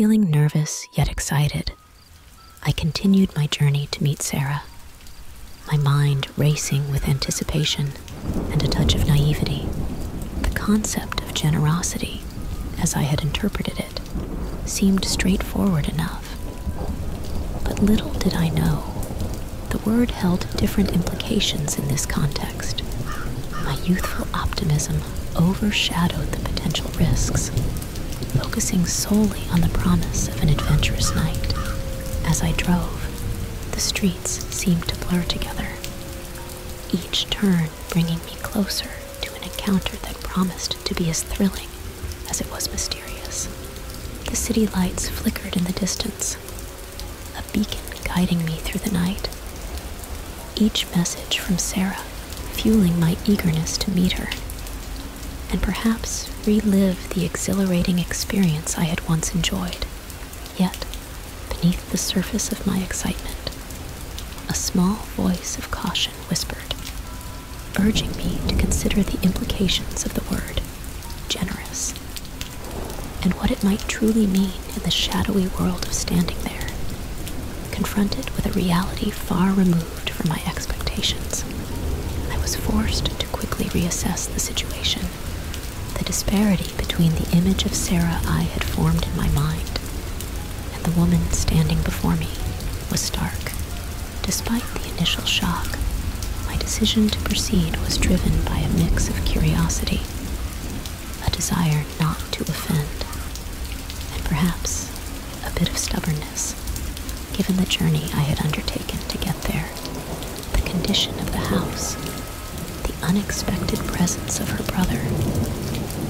feeling nervous yet excited, I continued my journey to meet Sarah, my mind racing with anticipation and a touch of naivety. The concept of generosity, as I had interpreted it, seemed straightforward enough. But little did I know, the word held different implications in this context. My youthful optimism overshadowed the potential risks, focusing solely on the promise of an adventurous night. As I drove, the streets seemed to blur together, each turn bringing me closer to an encounter that promised to be as thrilling as it was mysterious. The city lights flickered in the distance, a beacon guiding me through the night, each message from Sarah fueling my eagerness to meet her, and perhaps relive the exhilarating experience I had once enjoyed. Yet, beneath the surface of my excitement, a small voice of caution whispered, urging me to consider the implications of the word generous, and what it might truly mean in the shadowy world of standing there, confronted with a reality far removed from my expectations. I was forced to quickly reassess the situation. The disparity between the image of Sarah I had formed in my mind and the woman standing before me was stark. Despite the initial shock, my decision to proceed was driven by a mix of curiosity, a desire not to offend, and perhaps a bit of stubbornness, given the journey I had undertaken to get there, the condition of the house, the unexpected presence of her brother,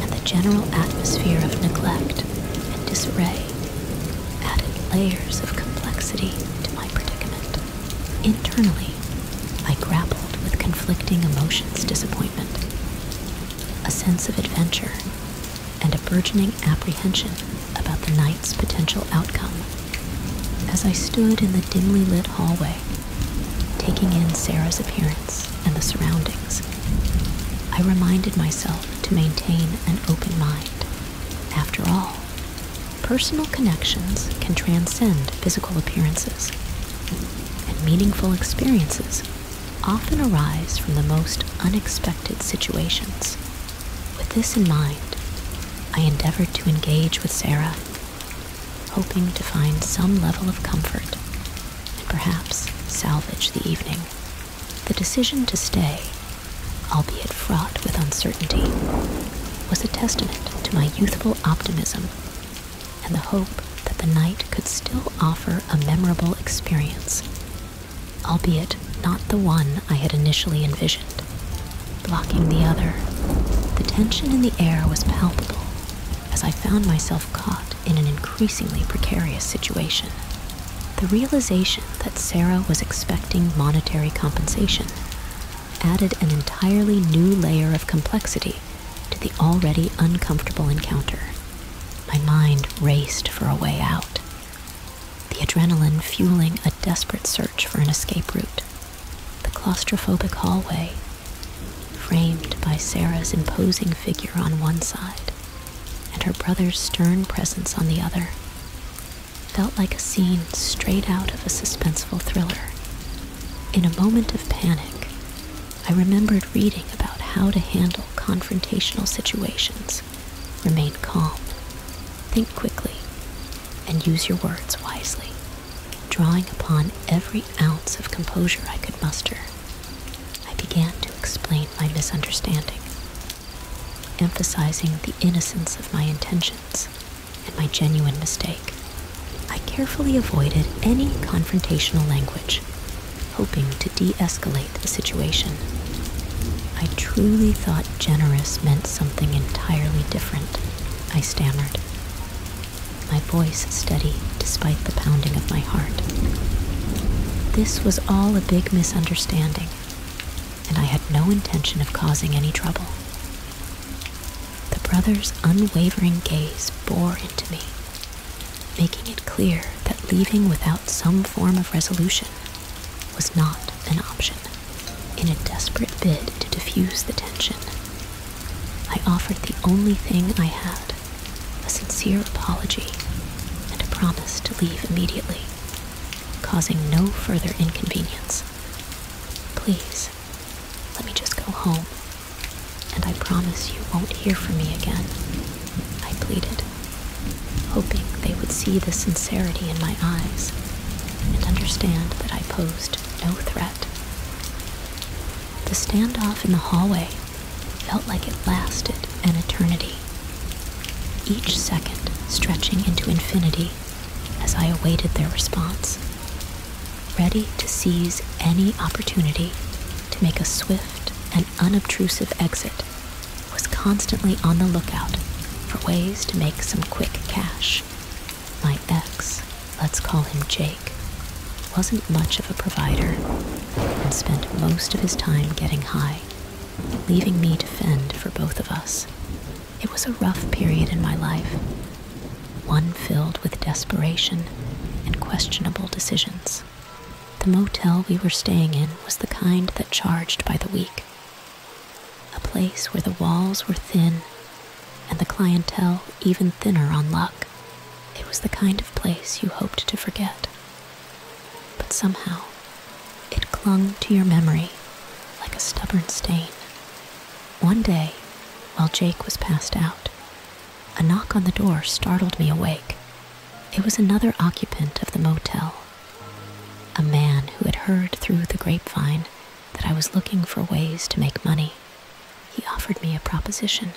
and the general atmosphere of neglect and disarray added layers of complexity to my predicament. Internally, I grappled with conflicting emotions: disappointment, a sense of adventure, and a burgeoning apprehension about the night's potential outcome. As I stood in the dimly lit hallway, taking in Sarah's appearance and the surroundings, I reminded myself to maintain an open mind. After all, personal connections can transcend physical appearances, and meaningful experiences often arise from the most unexpected situations. With this in mind, I endeavored to engage with Sarah, hoping to find some level of comfort and perhaps salvage the evening. The decision to stay, albeit fraught with uncertainty, was a testament to my youthful optimism and the hope that the night could still offer a memorable experience, albeit not the one I had initially envisioned, blocking the other. The tension in the air was palpable as I found myself caught in an increasingly precarious situation. The realization that Sarah was expecting monetary compensation added an entirely new layer of complexity to the already uncomfortable encounter. My mind raced for a way out, the adrenaline fueling a desperate search for an escape route. The claustrophobic hallway, framed by Sarah's imposing figure on one side, and her brother's stern presence on the other, felt like a scene straight out of a suspenseful thriller. In a moment of panic, I remembered reading about how to handle confrontational situations, remain calm, think quickly, and use your words wisely, drawing upon every ounce of composure I could muster. I began to explain my misunderstanding, emphasizing the innocence of my intentions and my genuine mistake. I carefully avoided any confrontational language, hoping to de-escalate the situation. I truly thought generous meant something entirely different, I stammered, my voice steady despite the pounding of my heart. This was all a big misunderstanding, and I had no intention of causing any trouble. My brother's unwavering gaze bore into me, making it clear that leaving without some form of resolution was not an option. In a desperate bid to diffuse the tension, I offered the only thing I had, a sincere apology and promised to leave immediately, causing no further inconvenience. Please, let me just go home, and I promise you won't hear from me again, I pleaded, hoping they would see the sincerity in my eyes and understand that I posed no threat. The standoff in the hallway felt like it lasted an eternity, each second stretching into infinity as I awaited their response, ready to seize any opportunity to make a swift and unobtrusive exit. Was constantly on the lookout for ways to make some quick cash. My ex, let's call him Jake, wasn't much of a provider and spent most of his time getting high, leaving me to fend for both of us. It was a rough period in my life, one filled with desperation and questionable decisions. The motel we were staying in was the kind that charged by the week, a place where the walls were thin and the clientele even thinner on luck. It was the kind of place you hoped to forget, but somehow it clung to your memory like a stubborn stain. One day, while Jake was passed out, a knock on the door startled me awake. It was another occupant of the motel, a man who had heard through the grapevine that I was looking for ways to make money. He offered me a proposition,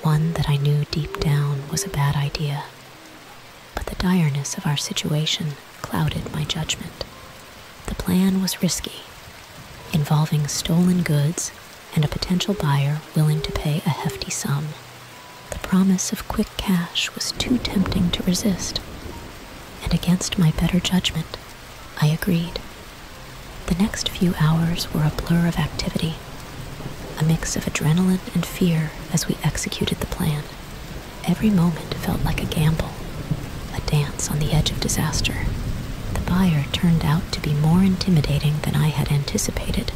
one that I knew deep down was a bad idea, but the direness of our situation clouded my judgment. The plan was risky, involving stolen goods and a potential buyer willing to pay a hefty sum. The promise of quick cash was too tempting to resist, and against my better judgment, I agreed. The next few hours were a blur of activity, a mix of adrenaline and fear as we executed the plan. Every moment felt like a gamble, a dance on the edge of disaster. The buyer turned out to be more intimidating than I had anticipated,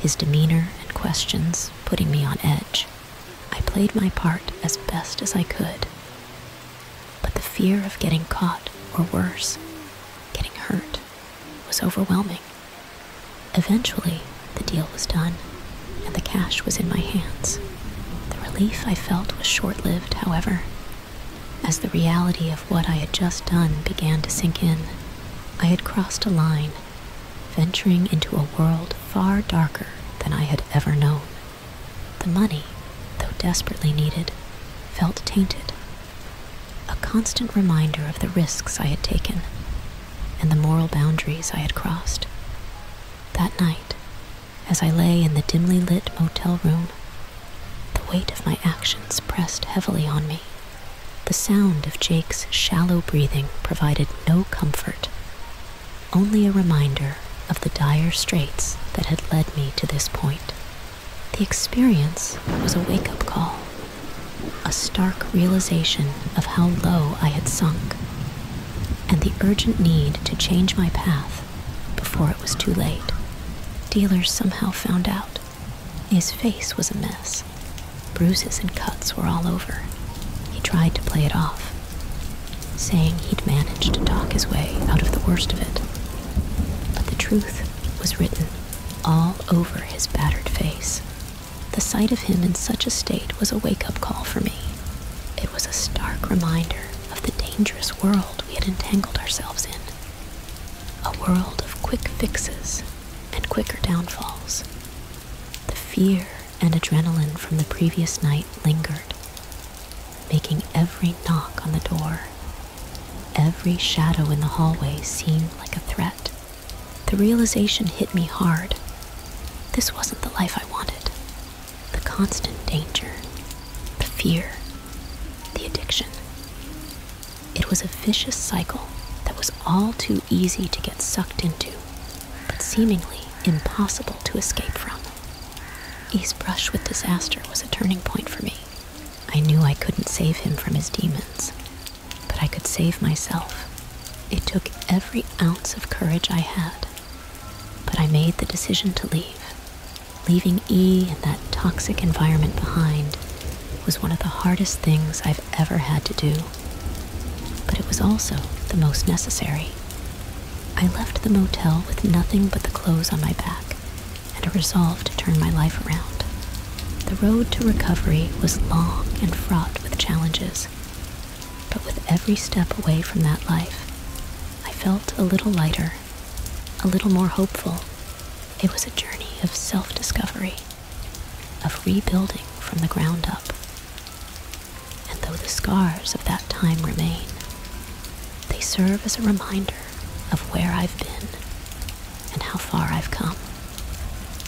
his demeanor and questions putting me on edge. I played my part as best as I could, but the fear of getting caught, or worse, getting hurt, was overwhelming. Eventually, the deal was done, and the cash was in my hands. The relief I felt was short-lived, however. As the reality of what I had just done began to sink in, I had crossed a line, venturing into a world far darker than I had ever known. The money, though desperately needed, felt tainted, a constant reminder of the risks I had taken and the moral boundaries I had crossed. That night, as I lay in the dimly lit motel room, the weight of my actions pressed heavily on me. The sound of Jake's shallow breathing provided no comfort, only a reminder of the dire straits that had led me to this point. The experience was a wake-up call, a stark realization of how low I had sunk, and the urgent need to change my path before it was too late. Dealers somehow found out. His face was a mess. Bruises and cuts were all over. He tried to play it off, saying he'd managed to talk his way out of the worst of it. But the truth was written all over his battered face. The sight of him in such a state was a wake-up call for me. It was a stark reminder of the dangerous world we had entangled ourselves in, a world of quick fixes and quicker downfalls. The fear and adrenaline from the previous night lingered, making every knock on the door, every shadow in the hallway seem like a threat. The realization hit me hard. This wasn't the life I wanted. The constant danger, the fear, the addiction. It was a vicious cycle that was all too easy to get sucked into, but seemingly impossible to escape from. His brush with disaster was a turning point for me. I knew I couldn't save him from his demons, but I could save myself. It took every ounce of courage I had, but I made the decision to leave. Leaving E and that toxic environment behind was one of the hardest things I've ever had to do, but it was also the most necessary. I left the motel with nothing but the clothes on my back and a resolve to turn my life around. The road to recovery was long and fraught with challenges, but with every step away from that life, I felt a little lighter, a little more hopeful. It was a journey of self-discovery, of rebuilding from the ground up. And though the scars of that time remain, they serve as a reminder of where I've been and how far I've come.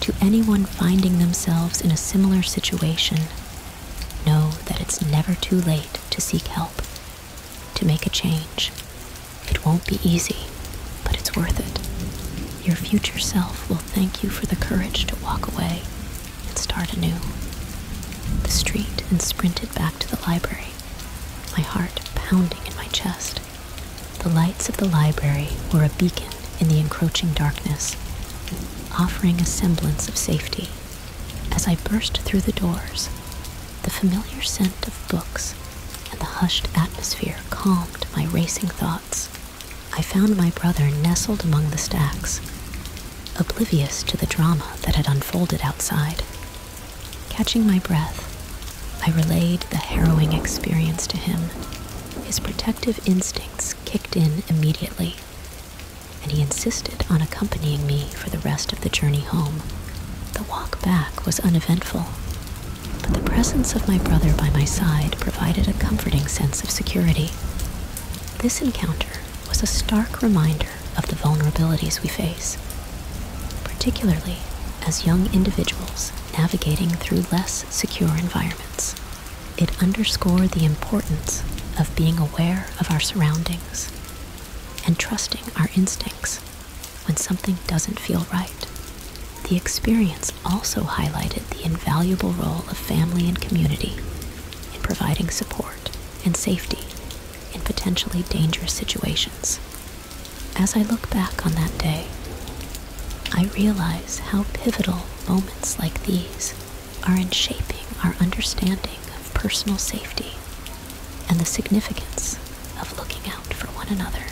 To anyone finding themselves in a similar situation, know that it's never too late to seek help, to make a change. It won't be easy, but it's worth it. Your future self will thank you for the courage to walk away and start anew. The street and sprinted back to the library, my heart pounding in my chest. The lights of the library were a beacon in the encroaching darkness, offering a semblance of safety. As I burst through the doors, the familiar scent of books and the hushed atmosphere calmed my racing thoughts. I found my brother nestled among the stacks, oblivious to the drama that had unfolded outside. Catching my breath, I relayed the harrowing experience to him. His protective instincts kicked in immediately, and he insisted on accompanying me for the rest of the journey home. The walk back was uneventful, but the presence of my brother by my side provided a comforting sense of security. This encounter was a stark reminder of the vulnerabilities we face, particularly as young individuals navigating through less secure environments. It underscored the importance of being aware of our surroundings and trusting our instincts when something doesn't feel right. The experience also highlighted the invaluable role of family and community in providing support and safety in potentially dangerous situations. As I look back on that day, I realize how pivotal moments like these are in shaping our understanding of personal safety and the significance of looking out for one another.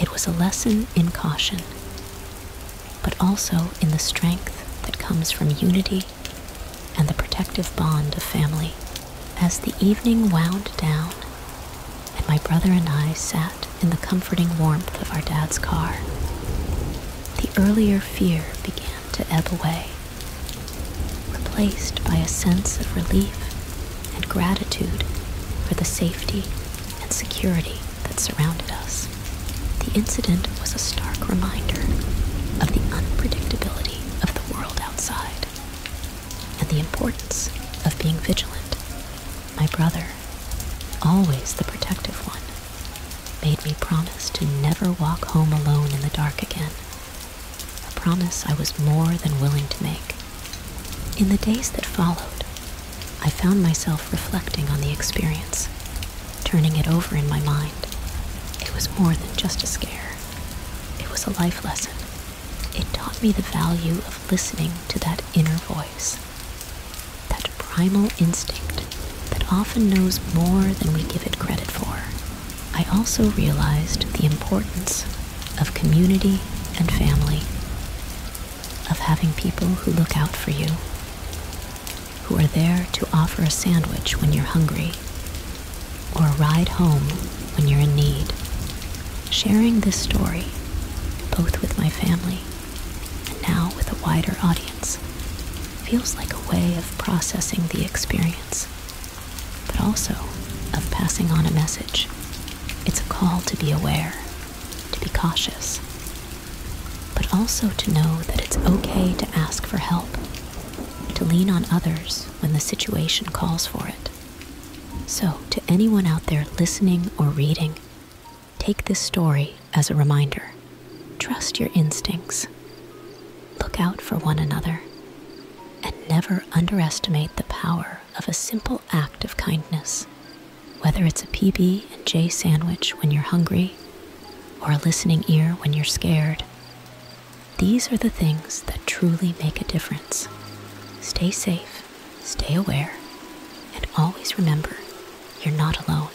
It was a lesson in caution, but also in the strength that comes from unity and the protective bond of family. As the evening wound down, and my brother and I sat in the comforting warmth of our dad's car, the earlier fear began to ebb away, replaced by a sense of relief and gratitude for the safety and security that surrounded us. The incident was a stark reminder of the unpredictability of the world outside and the importance of being vigilant. My brother, always the protective one, made me promise to never walk home alone in the dark again, a promise I was more than willing to make. In the days that followed, I found myself reflecting on the experience, turning it over in my mind. It was more than just a scare. It was a life lesson. It taught me the value of listening to that inner voice, that primal instinct that often knows more than we give it credit for. I also realized the importance of community and family, of having people who look out for you, who are there to offer a sandwich when you're hungry, or a ride home when you're in need. Sharing this story, both with my family and now with a wider audience, feels like a way of processing the experience, but also of passing on a message. It's a call to be aware, to be cautious, but also to know that it's okay to ask for help, to lean on others when the situation calls for it. So, to anyone out there listening or reading, take this story as a reminder. Trust your instincts, look out for one another, and never underestimate the power of a simple act of kindness. Whether it's a PB&J sandwich when you're hungry, or a listening ear when you're scared, these are the things that truly make a difference. Stay safe, stay aware, and always remember, you're not alone.